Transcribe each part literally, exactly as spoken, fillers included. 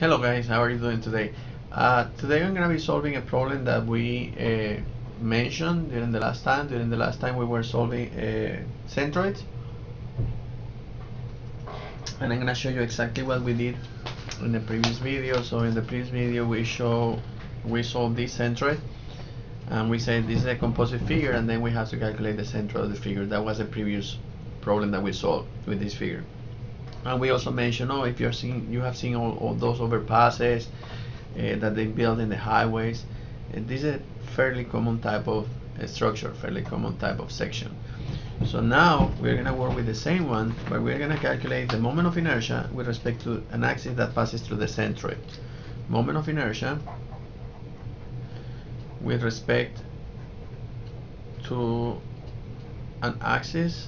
Hello guys, how are you doing today? Uh, today I'm going to be solving a problem that we uh, mentioned during the last time. During the last time we were solving uh, centroids, and I'm going to show you exactly what we did in the previous video. So in the previous video we show we solved this centroid, and we said this is a composite figure, and then we have to calculate the center of the figure. That was the previous problem that we solved with this figure. And we also mentioned, oh, if you're seeing, you have seen all, all those overpasses uh, that they build in the highways. Uh, this is a fairly common type of uh, structure, fairly common type of section. So now we're going to work with the same one, but we're going to calculate the moment of inertia with respect to an axis that passes through the centroid. Moment of inertia with respect to an axis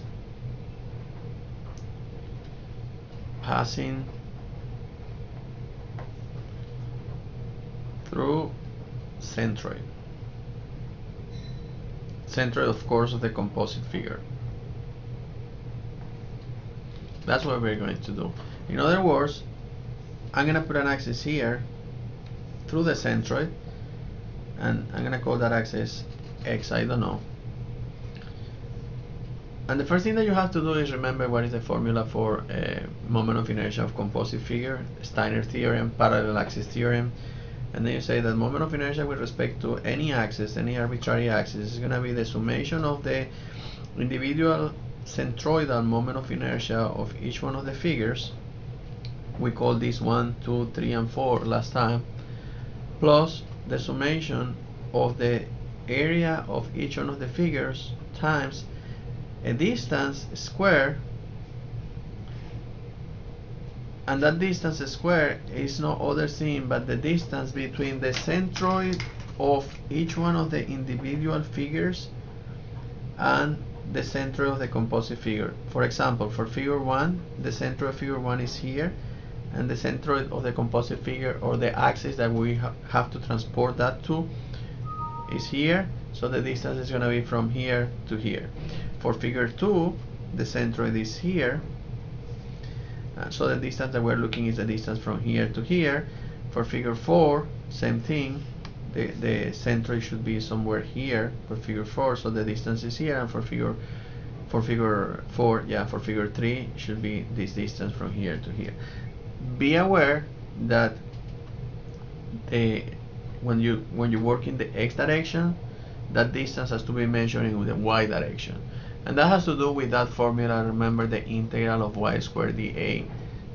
passing through centroid. Centroid, of course, of the composite figure. That's what we're going to do. In other words, I'm going to put an axis here through the centroid, and I'm going to call that axis X, I don't know. And the first thing that you have to do is remember what is the formula for uh, moment of inertia of composite figure, Steiner theorem, parallel axis theorem. And then you say that moment of inertia with respect to any axis, any arbitrary axis, is going to be the summation of the individual centroidal moment of inertia of each one of the figures. We call this one, two, three, and four last time, plus the summation of the area of each one of the figures times a distance square, and that distance square is no other thing but the distance between the centroid of each one of the individual figures and the centroid of the composite figure. For example, for figure one, the centroid of figure one is here, and the centroid of the composite figure, or the axis that we ha have to transport that to, is here. So the distance is going to be from here to here. For figure two, the centroid is here, uh, so the distance that we're looking is the distance from here to here. For figure four, same thing, the, the centroid should be somewhere here for figure four, so the distance is here. And for figure for figure four, yeah, for figure three should be this distance from here to here. Be aware that the when you when you work in the x direction, that distance has to be measured in the y direction. And that has to do with that formula. Remember the integral of y squared dA.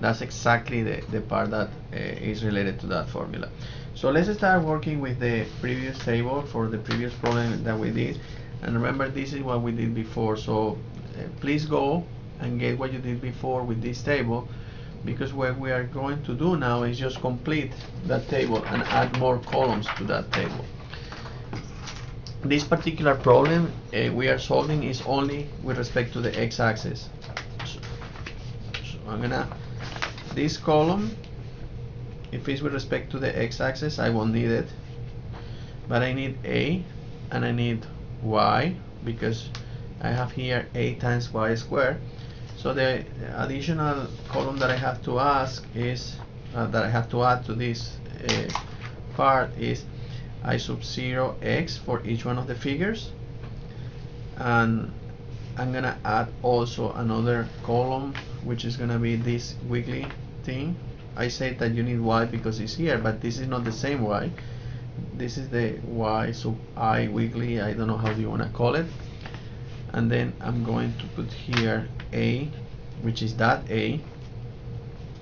That's exactly the, the part that uh, is related to that formula. So let's start working with the previous table for the previous problem that we did. And remember, this is what we did before. So uh, please go and get what you did before with this table, because what we are going to do now is just complete that table and add more columns to that table. This particular problem uh, we are solving is only with respect to the x-axis. So, so I'm gonna, this column, if it's with respect to the x-axis, I won't need it. But I need a, and I need y, because I have here a times y squared. So the additional column that I have to ask is, uh, that I have to add to this uh, part is I sub zero x for each one of the figures, and I'm gonna add also another column, which is gonna be this wiggly thing. I said that you need y because it's here, but this is not the same y. This is the y sub I wiggly, I don't know how you wanna call it. And then I'm going to put here a, which is that a,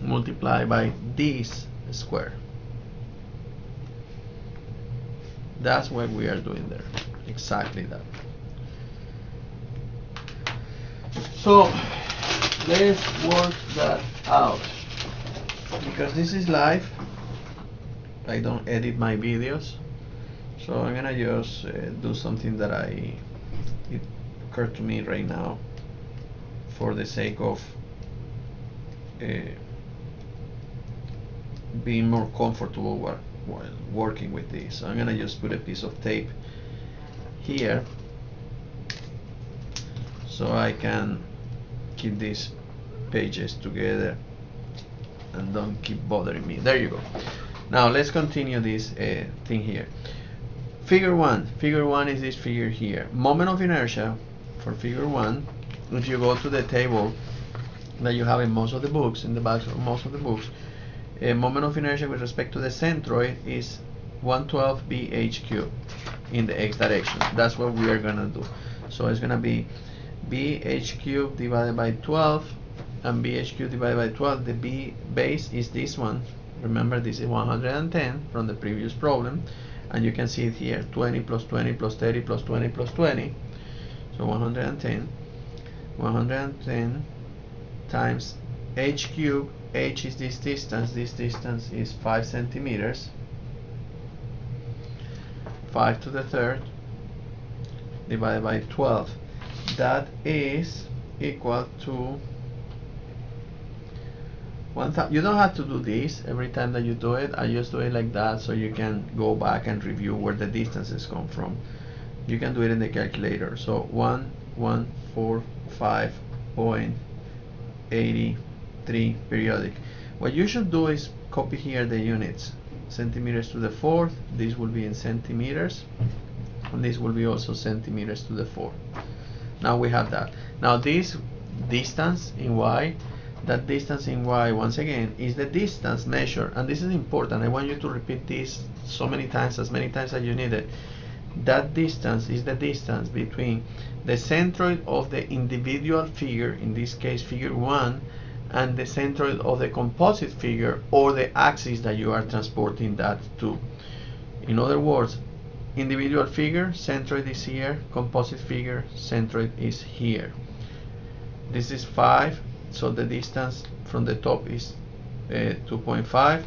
multiplied by this square. That's what we are doing there, exactly that. So let's work that out, because this is live. I don't edit my videos, so I'm gonna just uh, do something that I it occurred to me right now for the sake of uh, being more comfortable while while working with this. So I'm gonna just put a piece of tape here so I can keep these pages together and don't keep bothering me. There you go. Now let's continue this uh, thing here. Figure one. Figure one is this figure here. Moment of inertia for figure one. If you go to the table that you have in most of the books, in the back of most of the books, a moment of inertia with respect to the centroid is one twelfth B H cubed in the x direction. That's what we are going to do. So it's going to be B H cubed divided by twelve, and B H cubed divided by twelve. The B base is this one. Remember, this is one hundred ten from the previous problem, and you can see it here, twenty plus twenty plus thirty plus twenty plus twenty, so one hundred ten. one hundred ten times H cubed. H is this distance. This distance is five centimeters, five to the third, divided by twelve. That is equal to one thousand. You don't have to do this every time that you do it. I just do it like that so you can go back and review where the distances come from. You can do it in the calculator. So one one four five point eight three periodic. What you should do is copy here the units. Centimeters to the fourth. This will be in centimeters, and this will be also centimeters to the fourth. Now we have that. Now this distance in y, that distance in y once again is the distance measured, and this is important. I want you to repeat this so many times, as many times as you need it. That distance is the distance between the centroid of the individual figure, in this case figure one, and the centroid of the composite figure, or the axis that you are transporting that to. In other words, individual figure, centroid is here, composite figure, centroid is here. This is five, so the distance from the top is uh, two point five.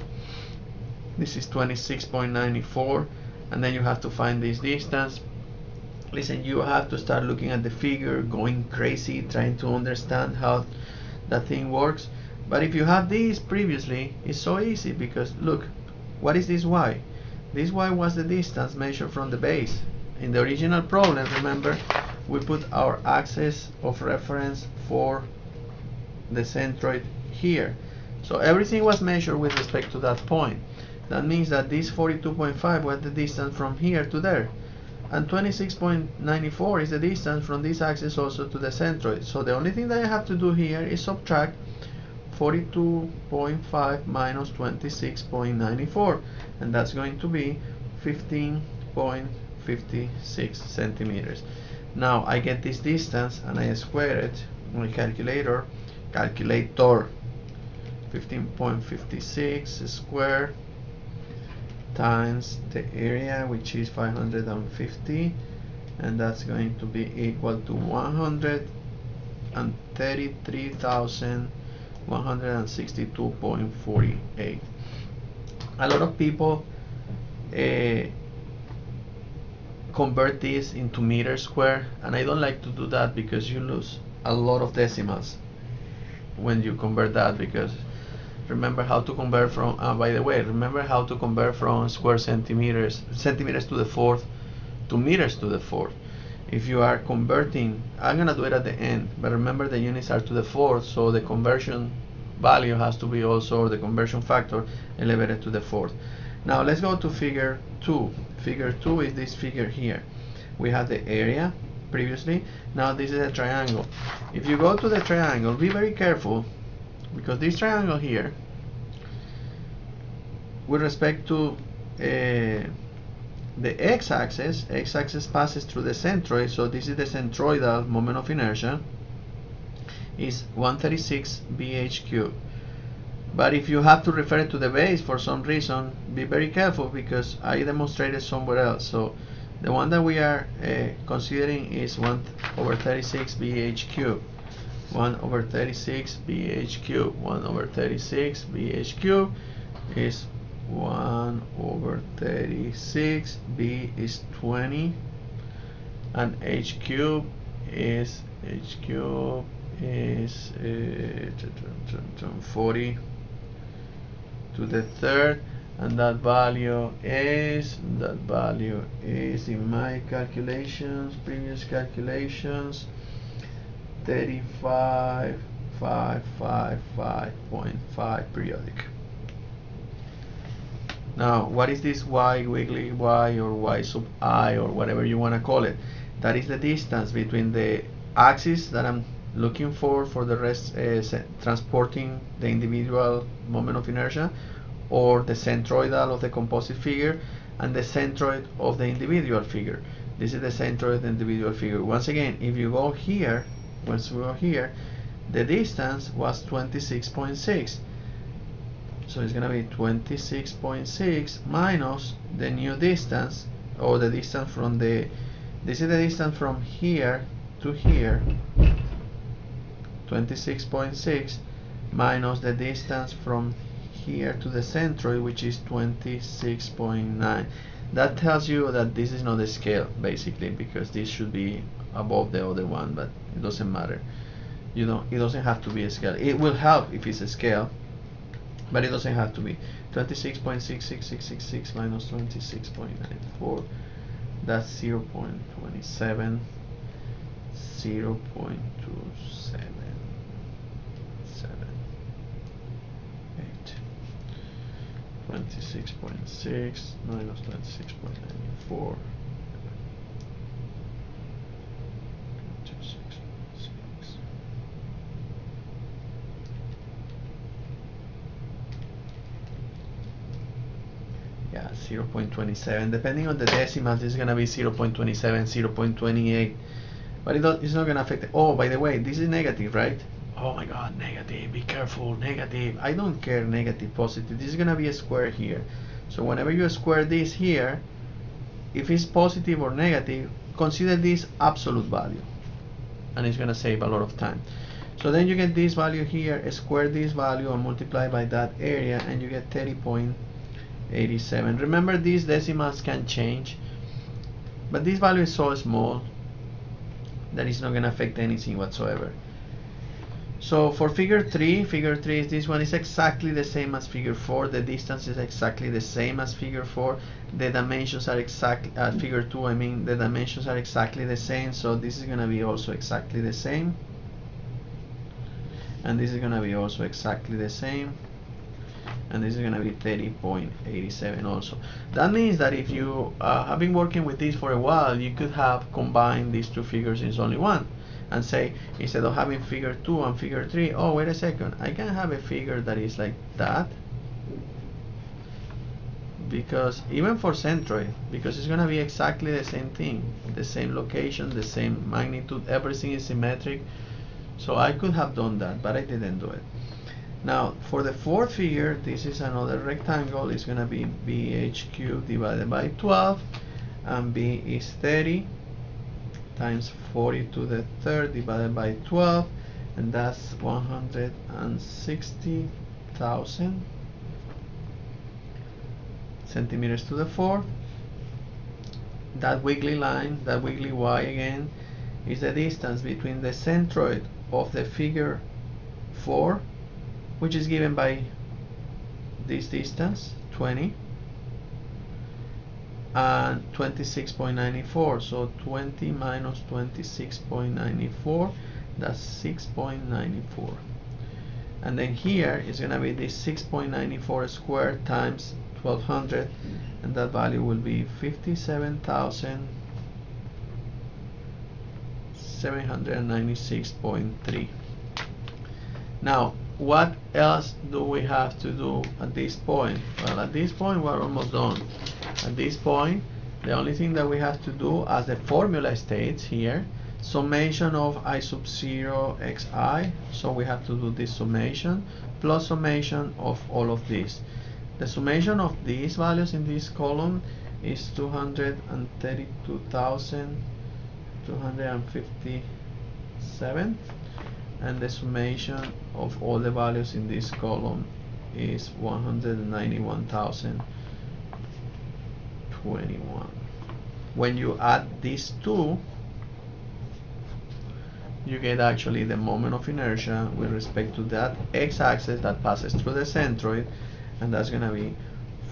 This is twenty-six point nine four, and then you have to find this distance. Listen, you have to start looking at the figure, going crazy, trying to understand how that thing works. But if you have this previously, it's so easy, because look, what is this y? This y was the distance measured from the base. In the original problem, remember, we put our axis of reference for the centroid here. So everything was measured with respect to that point. That means that this forty-two point five was the distance from here to there. And twenty-six point nine four is the distance from this axis also to the centroid. So the only thing that I have to do here is subtract forty-two point five minus twenty-six point nine four, and that's going to be fifteen point five six centimeters. Now I get this distance and I square it on the calculator. Calculator fifteen point five six squared times the area, which is five hundred fifty, and that's going to be equal to one hundred thirty-three thousand one hundred sixty-two point four eight. A lot of people uh, convert this into meter square, and I don't like to do that because you lose a lot of decimals when you convert that. Because remember how to convert from uh, by the way remember how to convert from square centimeters centimeters to the fourth to meters to the fourth. If you are converting, I'm gonna do it at the end, but remember the units are to the fourth, so the conversion value has to be also, or the conversion factor, elevated to the fourth. Now let's go to figure two. Figure two is this figure here. We have the area previously. Now this is a triangle. If you go to the triangle, be very careful, because this triangle here, with respect to uh, the x-axis, x-axis passes through the centroid, so this is the centroidal moment of inertia, is one thirty-six B H cubed. But if you have to refer to the base for some reason, be very careful, because I demonstrated somewhere else. So the one that we are uh, considering is one over thirty-six B H cubed. one over thirty-six B H cubed. one over thirty-six B H cubed is one over thirty-six. B is twenty, and H cubed is H cubed is uh, forty to the third, and that value is that value is in my calculations, previous calculations, 35 five, five, five point five periodic. Now, what is this y, wiggly y, or y sub I, or whatever you want to call it? That is the distance between the axis that I'm looking for for the rest, uh, transporting the individual moment of inertia, or the centroidal of the composite figure, and the centroid of the individual figure. This is the centroid of the individual figure. Once again, if you go here, once we go here, the distance was twenty-six point six. So it's going to be twenty-six point six minus the new distance, or the distance from the, this is the distance from here to here, twenty-six point six, minus the distance from here to the centroid, which is twenty-six point nine. That tells you that this is not the scale, basically, because this should be above the other one, but it doesn't matter. You know, it doesn't have to be a scale. It will help if it's a scale, but it doesn't have to be. Twenty-six point six six six six six minus twenty-six point nine four, that's zero point two seven, zero point two seven seven, eight. twenty-six point six minus twenty-six point nine four, yeah, zero point two seven. Depending on the decimals, it's going to be zero point two seven, zero point two eight, but it don't, it's not going to affect it. Oh, by the way, this is negative, right? Oh my god, negative, be careful, negative. I don't care, negative, positive. This is going to be a square here, so whenever you square this here, if it's positive or negative, consider this absolute value, and it's going to save a lot of time. So then you get this value here, square this value and multiply by that area, and you get thirty point eight seven. Remember, these decimals can change, but this value is so small that it's not going to affect anything whatsoever. So for figure three, figure three is this one, is exactly the same as figure four, the distance is exactly the same as figure four, the dimensions are exactly, uh, figure two I mean, the dimensions are exactly the same, so this is going to be also exactly the same, and this is going to be also exactly the same, and this is going to be thirty point eight seven also. That means that if you uh, have been working with this for a while, you could have combined these two figures into only one, and say, instead of having figure two and figure three, oh wait a second, I can have a figure that is like that, because even for centroid, because it's going to be exactly the same thing, the same location, the same magnitude, everything is symmetric, so I could have done that, but I didn't do it. Now, for the fourth figure, this is another rectangle. It's going to be B H cubed divided by twelve, and B is thirty times forty to the third divided by twelve, and that's one hundred sixty thousand centimeters to the fourth. That wiggly line, that wiggly y again, is the distance between the centroid of the figure four, which is given by this distance, twenty, and twenty-six point nine four, so twenty minus twenty-six point nine four, that's six point nine four, and then here is going to be this six point nine four squared times twelve hundred, and that value will be fifty-seven thousand seven hundred ninety-six point three. Now, what else do we have to do at this point? Well, at this point we're almost done. At this point, the only thing that we have to do, as the formula states here, summation of I sub zero xi, so we have to do this summation, plus summation of all of these. The summation of these values in this column is two hundred thirty-two thousand two hundred fifty-seven, and the summation of all the values in this column is one hundred ninety-one thousand twenty-one. When you add these two, you get actually the moment of inertia with respect to that x-axis that passes through the centroid, and that's going to be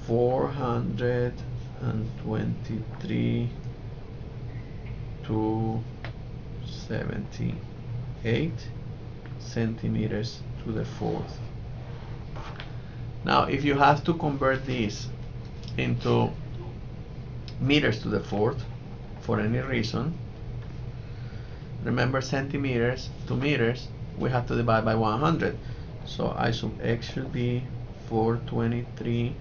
four hundred twenty-three thousand two hundred seventy-eight centimeters to the fourth. Now, if you have to convert this into meters to the fourth for any reason, remember centimeters to meters, we have to divide by one hundred. So I sub x should be four hundred twenty-three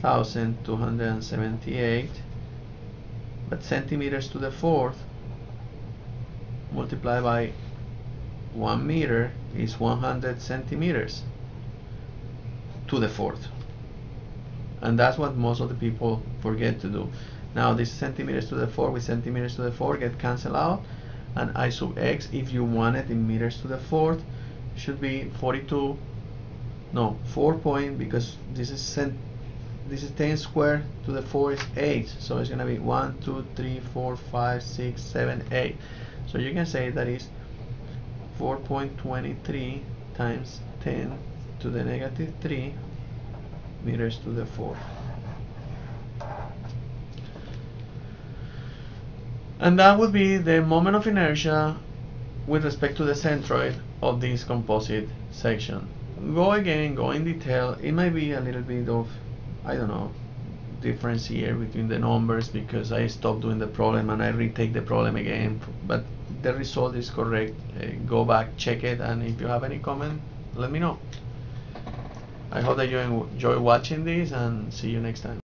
thousand two hundred seventy-eight, but centimeters to the fourth multiplied by one meter is one hundred centimeters to the fourth. And that's what most of the people forget to do. Now this centimeters to the fourth with centimeters to the fourth get cancelled out, and I sub x, if you want it in meters to the fourth, should be forty-two, no, four point, because this is cent, this is ten squared to the four is eight, so it's gonna be one, two, three, four, five, six, seven, eight. So you can say that is four point two three times ten to the negative three meters to the fourth. And that would be the moment of inertia with respect to the centroid of this composite section. Go again, go in detail. It might be a little bit of, I don't know, difference here between the numbers because I stopped doing the problem and I retake the problem again. But the result is correct. Uh, go back, check it, and if you have any comment, let me know. I hope that you enjoy watching this, and see you next time.